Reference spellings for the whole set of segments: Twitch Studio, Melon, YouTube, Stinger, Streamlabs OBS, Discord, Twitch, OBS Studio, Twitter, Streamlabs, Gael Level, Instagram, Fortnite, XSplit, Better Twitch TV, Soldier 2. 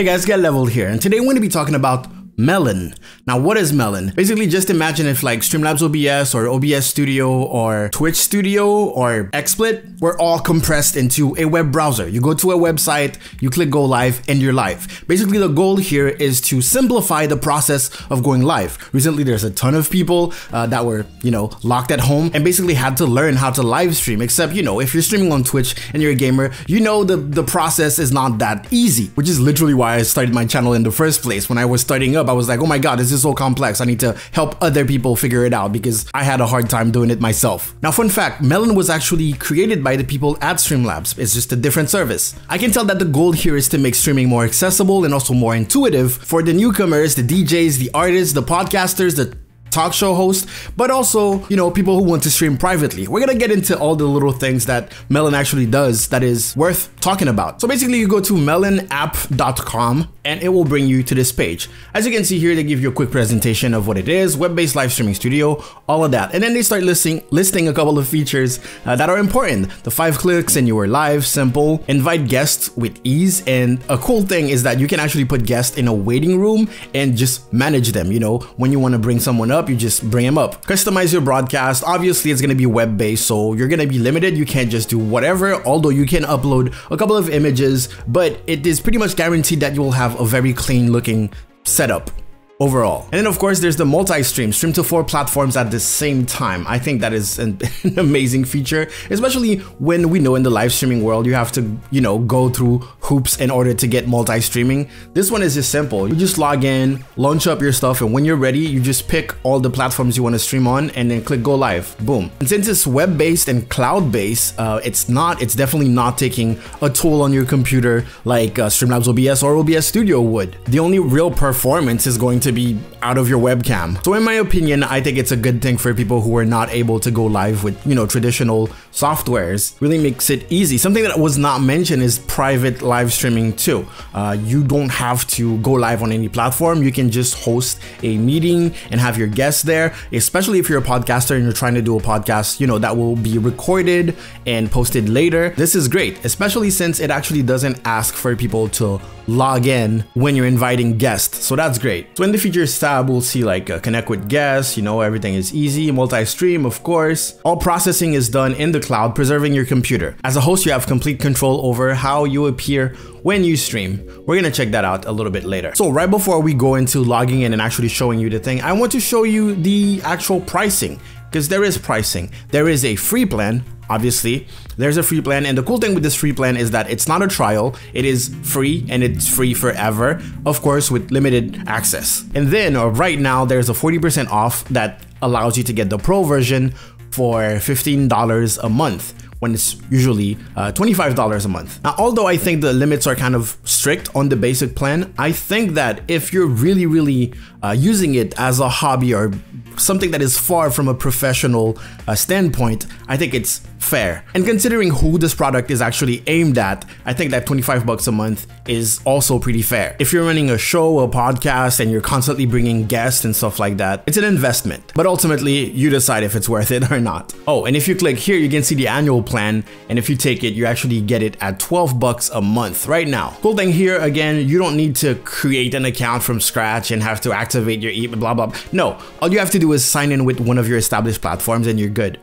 Hey guys, Gael Level here, and today we're going to be talking about Melon. Now, what is Melon? Basically, just imagine if like Streamlabs OBS or OBS Studio or Twitch Studio or XSplit were all compressed into a web browser. You go to a website, you click go live, and you're live. Basically, the goal here is to simplify the process of going live. Recently, there's a ton of people that were, locked at home and basically had to learn how to live stream. Except, if you're streaming on Twitch and you're a gamer, the process is not that easy, which is literally why I started my channel in the first place. When I was starting up, I was like, oh my god, this is so complex. I need to help other people figure it out because I had a hard time doing it myself. Now, fun fact, Melon was actually created by the people at Streamlabs. It's just a different service. I can tell that the goal here is to make streaming more accessible and also more intuitive for the newcomers, the DJs, the artists, the podcasters, the talk show host, but also, people who want to stream privately. We're gonna get into all the little things that Melon actually does that is worth talking about. So basically, you go to melonapp.com and it will bring you to this page. As you can see here, they give you a quick presentation of what it is, web-based live streaming studio, all of that. And then they start listing a couple of features that are important. The 5 clicks and you are live, simple, invite guests with ease. And a cool thing is that you can actually put guests in a waiting room and just manage them. When you wanna bring someone up, you just bring them up. Customize your broadcast. Obviously, it's going to be web-based, so you're going to be limited. You can't just do whatever, although you can upload a couple of images, but it is pretty much guaranteed that you will have a very clean looking setup overall. And then of course, there's the multi-stream, stream to 4 platforms at the same time. I think that is an amazing feature, especially when we know in the live streaming world, you have to, go through hoops in order to get multi-streaming. This one is just simple. You just log in, launch up your stuff, and when you're ready, you just pick all the platforms you want to stream on and then click go live, boom. And since it's web-based and cloud-based, it's definitely not taking a toll on your computer like Streamlabs OBS or OBS Studio would. The only real performance is going to be out of your webcam. So in my opinion, I think it's a good thing for people who are not able to go live with, traditional softwares. Really makes it easy. Something that was not mentioned is private live streaming too. You don't have to go live on any platform. You can just host a meeting and have your guests there, especially if you're a podcaster and you're trying to do a podcast, that will be recorded and posted later. This is great, especially since it actually doesn't ask for people to log in when you're inviting guests. So that's great. So in the features tab, we'll see connect with guests, everything is easy, multi-stream, of course. All processing is done in the cloud, preserving your computer. As a host, you have complete control over how you appear when you stream. We're gonna check that out a little bit later. So right before we go into logging in and actually showing you the thing, I want to show you the actual pricing, because there is pricing. There is a free plan, obviously. There's a free plan, and the cool thing with this free plan is that it's not a trial. It is free, and it's free forever, of course, with limited access. And then right now, there's a 40% off that allows you to get the pro version for $15 a month, when it's usually $25 a month. Now, although I think the limits are kind of strict on the basic plan, I think that if you're really, really using it as a hobby or something that is far from a professional standpoint, I think it's fair. And considering who this product is actually aimed at, I think that 25 bucks a month is also pretty fair. If you're running a show, a podcast, and you're constantly bringing guests and stuff like that, it's an investment, but ultimately you decide if it's worth it or not. Oh, and if you click here, you can see the annual plan, and if you take it, you actually get it at 12 bucks a month right now. Cool thing here, again, you don't need to create an account from scratch and have to activate your email, blah, blah. No, all you have to do is sign in with one of your established platforms and you're good.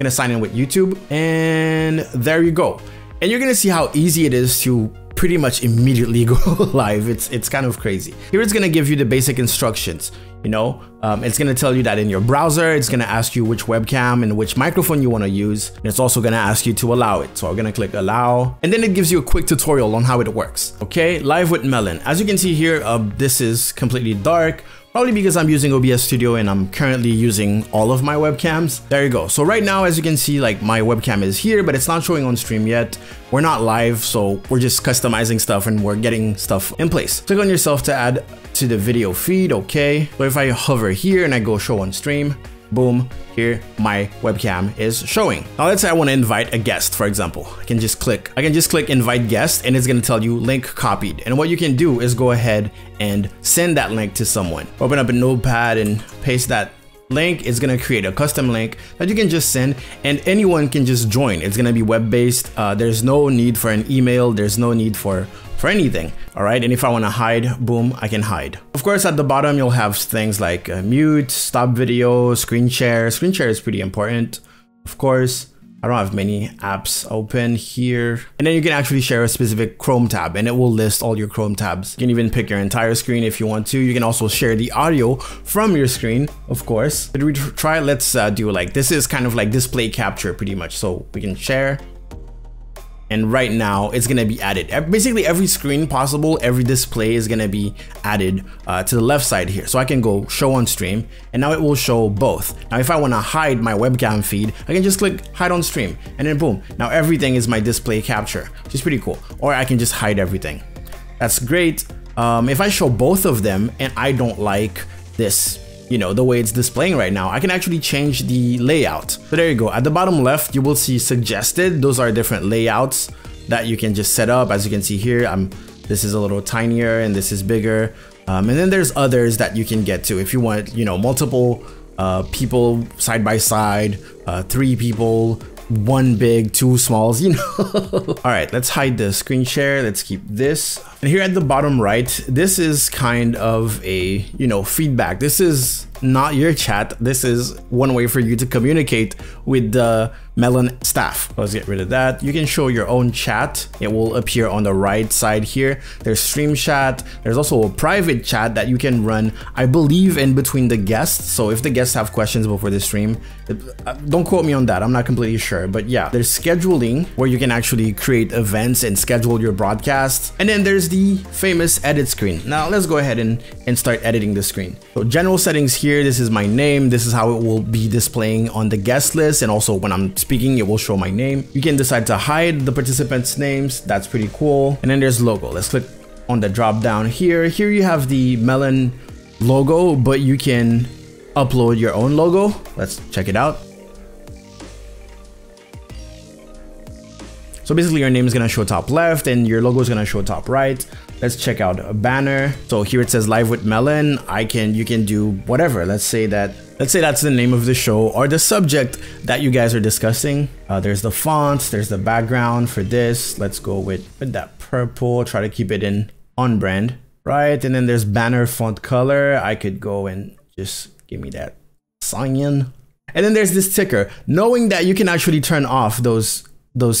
Gonna sign in with YouTube, and there you go. And you're gonna see how easy it is to pretty much immediately go live. It's kind of crazy. Here it's gonna give you the basic instructions. It's gonna tell you that in your browser, it's gonna ask you which webcam and which microphone you wanna use. And it's also gonna ask you to allow it. So I'm gonna click allow. And then it gives you a quick tutorial on how it works. Okay, live with Melon. As you can see here, this is completely dark. Probably because I'm using OBS Studio and I'm currently using all of my webcams. There you go. So right now, as you can see, my webcam is here, but it's not showing on stream yet. We're not live, so we're just customizing stuff and we're getting stuff in place. Click on yourself to add to the video feed, okay. So if I hover here and I go show on stream, boom, here my webcam is showing. Now let's say I want to invite a guest, for example. I can just click invite guest, and it's going to tell you link copied. And what you can do is go ahead and send that link to someone. Open up a notepad and paste that link. It's going to create a custom link that you can just send, and anyone can just join. It's going to be web-based. There's no need for an email. There's no need for for anything. All right. And if I want to hide, boom, I can hide. Of course, at the bottom, you'll have things like mute, stop video, screen share. Screen share is pretty important. Of course, I don't have many apps open here. And then you can actually share a specific Chrome tab and it will list all your Chrome tabs. You can even pick your entire screen if you want to. You can also share the audio from your screen, of course. Did we try? Let's do like, this is kind of like display capture pretty much. So we can share. And right now it's going to be added. Basically every screen possible, every display is going to be added to the left side here. So I can go show on stream and now it will show both. Now, if I want to hide my webcam feed, I can just click hide on stream and then boom. Now everything is my display capture, which is pretty cool. Or I can just hide everything. That's great. If I show both of them and I don't like this, you know, the way it's displaying right now, I can actually change the layout. So there you go. At the bottom left, you will see suggested. Those are different layouts that you can just set up. As you can see here, this is a little tinier and this is bigger. And then there's others that you can get to if you want, you know, multiple people side by side, 3 people, 1 big, 2 smalls, you know. All right, let's hide the screen share. Let's keep this. And here at the bottom right, this is kind of a, you know, feedback. This is not your chat. This is one way for you to communicate with the Melon staff. Let's get rid of that. You can show your own chat. It will appear on the right side here. There's stream chat. There's also a private chat that you can run, I believe, in between the guests. So if the guests have questions before the stream, don't quote me on that. I'm not completely sure, but yeah, there's scheduling where you can actually create events and schedule your broadcasts. And then there's the famous edit screen. Now let's go ahead and start editing the screen. So general settings here. This is my name. This is how it will be displaying on the guest list. And also when I'm speaking, it will show my name. You can decide to hide the participants' names. That's pretty cool. And then there's logo. Let's click on the drop down here. Here you have the Melon logo, but you can upload your own logo. Let's check it out. So basically your name is going to show top left and your logo is going to show top right. Let's check out a banner. So here it says live with Melon. You can do whatever. Let's say that's the name of the show or the subject that you guys are discussing. There's the fonts, there's the background for this. Let's go with that purple, try to keep it on brand, right? And then there's banner font color. I could go and just give me that cyan. And then there's this ticker, knowing that you can actually turn off those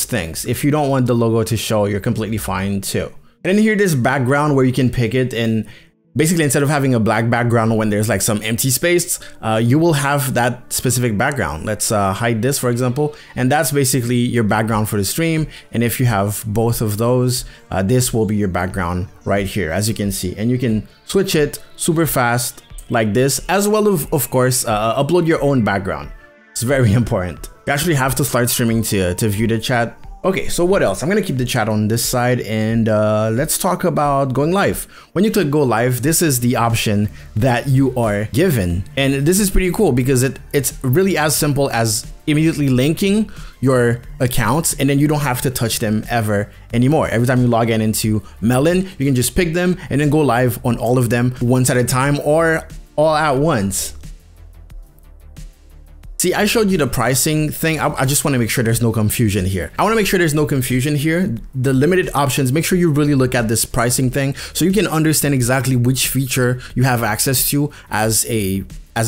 things. If you don't want the logo to show, you're completely fine too. And then here this background where you can pick it, and basically instead of having a black background when there's like some empty space, you will have that specific background. Let's hide this, for example, and that's basically your background for the stream. And if you have both of those, this will be your background right here, as you can see, and you can switch it super fast like this, as well as, of course, upload your own background. It's very important. You actually have to start streaming to view the chat. Okay, so what else? I'm gonna keep the chat on this side and let's talk about going live. When you click go live, this is the option that you are given. And this is pretty cool because it's really as simple as immediately linking your accounts, and then you don't have to touch them ever anymore. Every time you log in into Melon, you can just pick them and then go live on all of them once at a time or all at once. See, I showed you the pricing thing. I just want to make sure there's no confusion here. The limited options, make sure you really look at this pricing thing so you can understand exactly which feature you have access to as a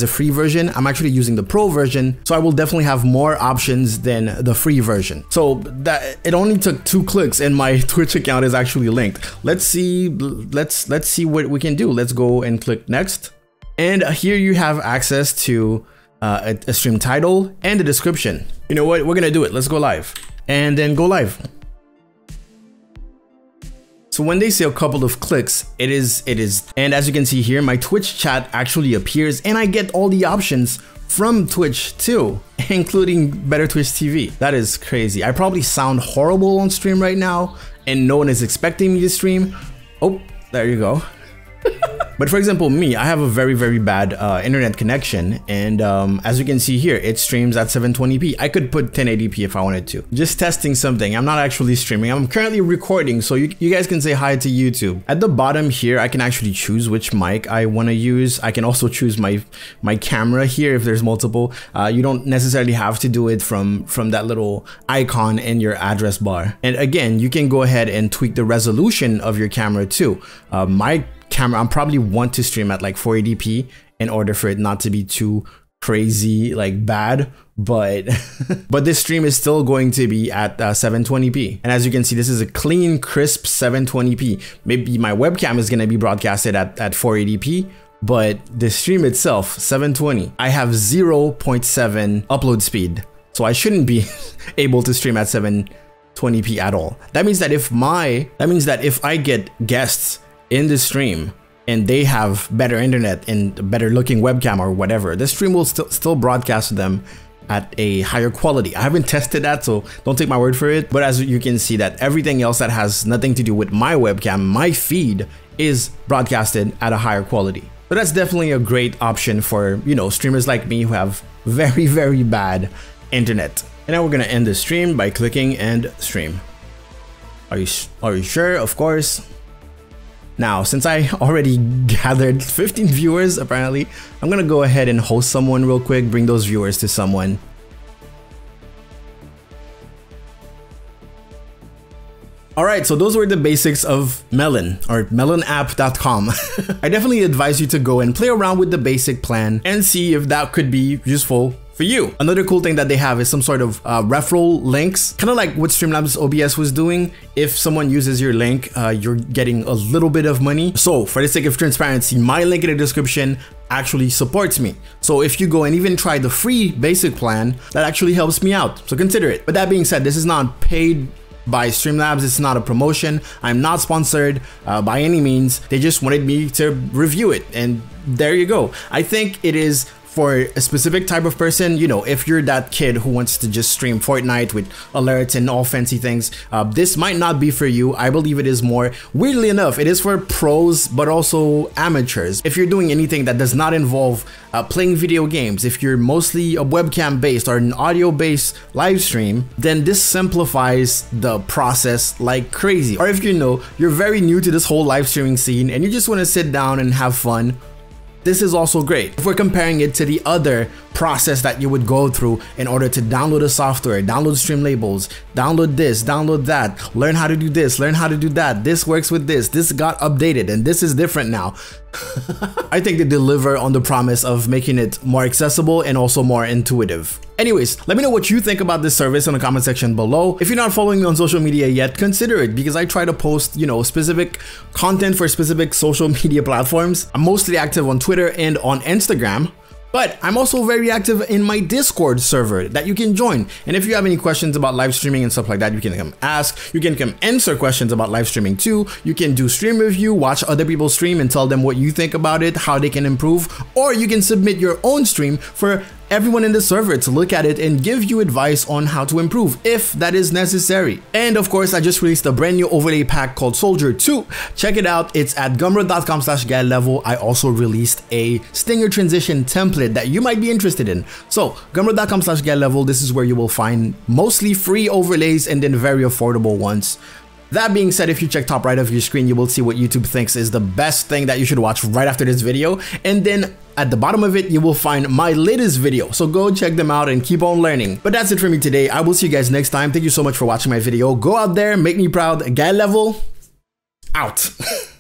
free version. I'm actually using the pro version, so I will definitely have more options than the free version. So that it only took 2 clicks and my Twitch account is actually linked. Let's see what we can do. Let's go and click next. And here you have access to a stream title and the description. You know what? We're gonna do it. Let's go live and then go live. So when they say a couple of clicks, it is. And as you can see here, my Twitch chat actually appears and I get all the options from Twitch too, including Better Twitch TV. That is crazy. I probably sound horrible on stream right now and no one is expecting me to stream. Oh, there you go. But for example, me, I have a very bad internet connection, and as you can see here, it streams at 720p. I could put 1080p if I wanted to. Just testing something. I'm not actually streaming. I'm currently recording, so you guys can say hi to YouTube. At the bottom here, I can actually choose which mic I want to use. I can also choose my camera here if there's multiple. You don't necessarily have to do it from that little icon in your address bar. And again, you can go ahead and tweak the resolution of your camera too. My camera, I probably want to stream at like 480p in order for it not to be too crazy, like bad, but but this stream is still going to be at 720p. And as you can see, this is a clean, crisp 720p. Maybe my webcam is going to be broadcasted at 480p, but the stream itself, 720. I have 0.7 upload speed, so I shouldn't be able to stream at 720p at all. That means that if I get guests in the stream and they have better internet and better looking webcam or whatever, the stream will still broadcast to them at a higher quality. I haven't tested that, so don't take my word for it. But as you can see, that everything else that has nothing to do with my webcam, my feed, is broadcasted at a higher quality. So that's definitely a great option for, you know, streamers like me who have very bad internet. And now we're gonna end the stream by clicking end stream. Are you sure? Of course. Now, since I already gathered 15 viewers, apparently, I'm gonna go ahead and host someone real quick, bring those viewers to someone. Alright, so those were the basics of Melon, or melonapp.com. I definitely advise you to go and play around with the basic plan and see if that could be useful for you. Another cool thing that they have is some sort of referral links, kind of like what Streamlabs OBS was doing. If someone uses your link, you're getting a little bit of money. So for the sake of transparency, my link in the description actually supports me. So if you go and even try the free basic plan, that actually helps me out. So consider it. But that being said, this is not paid by Streamlabs. It's not a promotion. I'm not sponsored by any means. They just wanted me to review it. And there you go. I think it is for a specific type of person. You know, if you're that kid who wants to just stream Fortnite with alerts and all fancy things, this might not be for you. I believe it is more, weirdly enough, it is for pros, but also amateurs. If you're doing anything that does not involve playing video games, if you're mostly a webcam based or an audio based live stream, then this simplifies the process like crazy. Or if you know, you're very new to this whole live streaming scene and you just want to sit down and have fun, this is also great. If we're comparing it to the other process that you would go through in order to download a software, download stream labels, download this, download that, learn how to do this, learn how to do that, this works with this, this got updated, and this is different now. I think they deliver on the promise of making it more accessible and also more intuitive. Anyways, let me know what you think about this service in the comment section below. If you're not following me on social media yet, consider it, because I try to post, you know, specific content for specific social media platforms. I'm mostly active on Twitter and on Instagram. But I'm also very active in my Discord server that you can join. And if you have any questions about live streaming and stuff like that, you can come ask. You can come answer questions about live streaming too. You can do stream review, watch other people stream and tell them what you think about it, how they can improve. Or you can submit your own stream for everyone in the server to look at it and give you advice on how to improve, if that is necessary. And of course, I just released a brand new overlay pack called Soldier 2. Check it out. It's at gumroad.com/Gael Level. I also released a stinger transition template that you might be interested in. So gumroad.com/Gael Level, this is where you will find mostly free overlays and then very affordable ones. That being said, if you check top right of your screen, you will see what YouTube thinks is the best thing that you should watch right after this video. And then at the bottom of it, you will find my latest video. So go check them out and keep on learning. But that's it for me today. I will see you guys next time. Thank you so much for watching my video. Go out there, make me proud. Gael Level, out.